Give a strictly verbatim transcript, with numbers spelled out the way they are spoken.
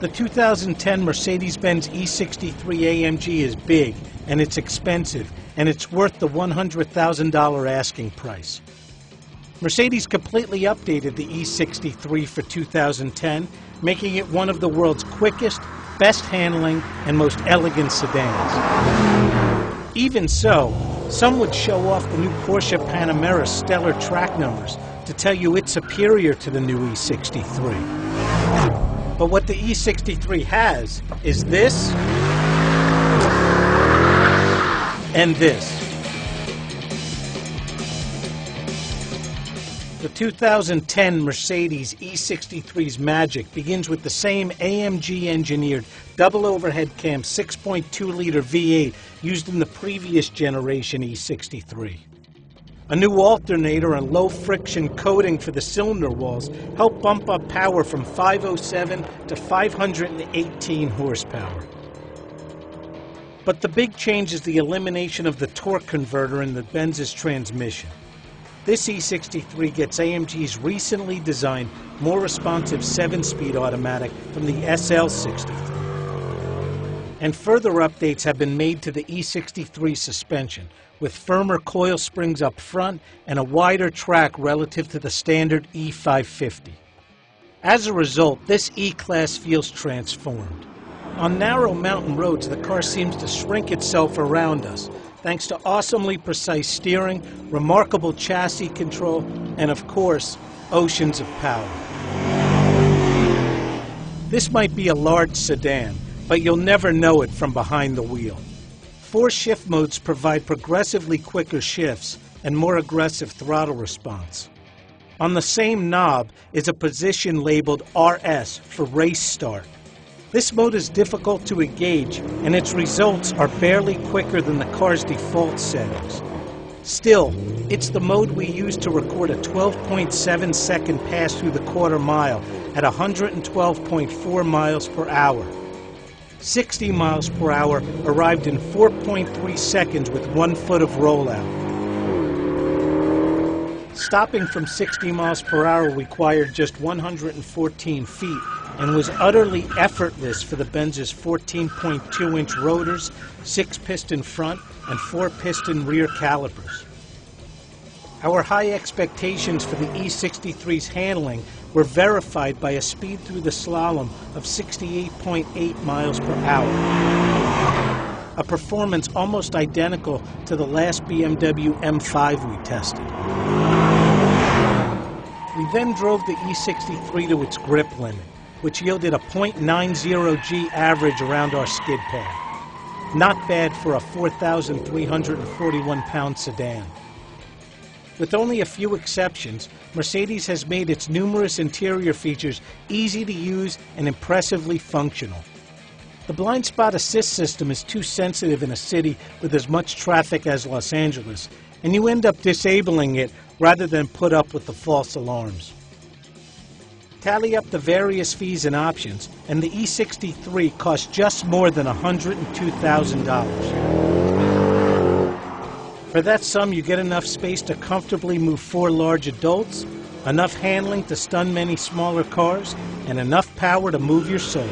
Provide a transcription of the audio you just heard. The two thousand ten Mercedes-Benz E sixty-three A M G is big, and it's expensive, and it's worth the one hundred thousand dollar asking price. Mercedes completely updated the E sixty-three for two thousand ten, making it one of the world's quickest, best handling, and most elegant sedans. Even so, some would show off the new Porsche Panamera's stellar track numbers to tell you it's superior to the new E sixty-three. But what the E sixty-three has is this and this. The two thousand ten Mercedes E sixty-three's magic begins with the same A M G-engineered double overhead cam six point two liter V eight used in the previous generation E sixty-three. A new alternator and low-friction coating for the cylinder walls help bump up power from five oh seven to five hundred eighteen horsepower. But the big change is the elimination of the torque converter in the Benz's transmission. This E sixty-three gets A M G's recently designed, more responsive seven-speed automatic from the S L sixty. And further updates have been made to the E sixty-three suspension, with firmer coil springs up front and a wider track relative to the standard E five fifty. As a result, this E-Class feels transformed. On narrow mountain roads, the car seems to shrink itself around us, thanks to awesomely precise steering, remarkable chassis control, and of course, oceans of power. This might be a large sedan, but you'll never know it from behind the wheel. Four shift modes provide progressively quicker shifts and more aggressive throttle response. On the same knob is a position labeled R S for race start. This mode is difficult to engage, and its results are barely quicker than the car's default settings. Still, it's the mode we use to record a twelve point seven second pass through the quarter mile at one hundred twelve point four miles per hour. sixty miles per hour arrived in four point three seconds with one foot of rollout. Stopping from sixty miles per hour required just one hundred fourteen feet, and was utterly effortless for the Benz's fourteen point two inch rotors, six piston front, and four piston rear calipers. Our high expectations for the E sixty-three's handling were verified by a speed through the slalom of sixty-eight point eight miles per hour, a performance almost identical to the last B M W M five we tested. We then drove the E sixty-three to its grip limit, which yielded a point nine zero G average around our skid pad. Not bad for a four thousand three hundred forty-one pound sedan. With only a few exceptions, Mercedes has made its numerous interior features easy to use and impressively functional. The Blind Spot Assist system is too sensitive in a city with as much traffic as Los Angeles, and you end up disabling it rather than put up with the false alarms. Tally up the various fees and options, and the E sixty-three costs just more than one hundred two thousand dollars. For that sum, you get enough space to comfortably move four large adults, enough handling to stun many smaller cars, and enough power to move your soul.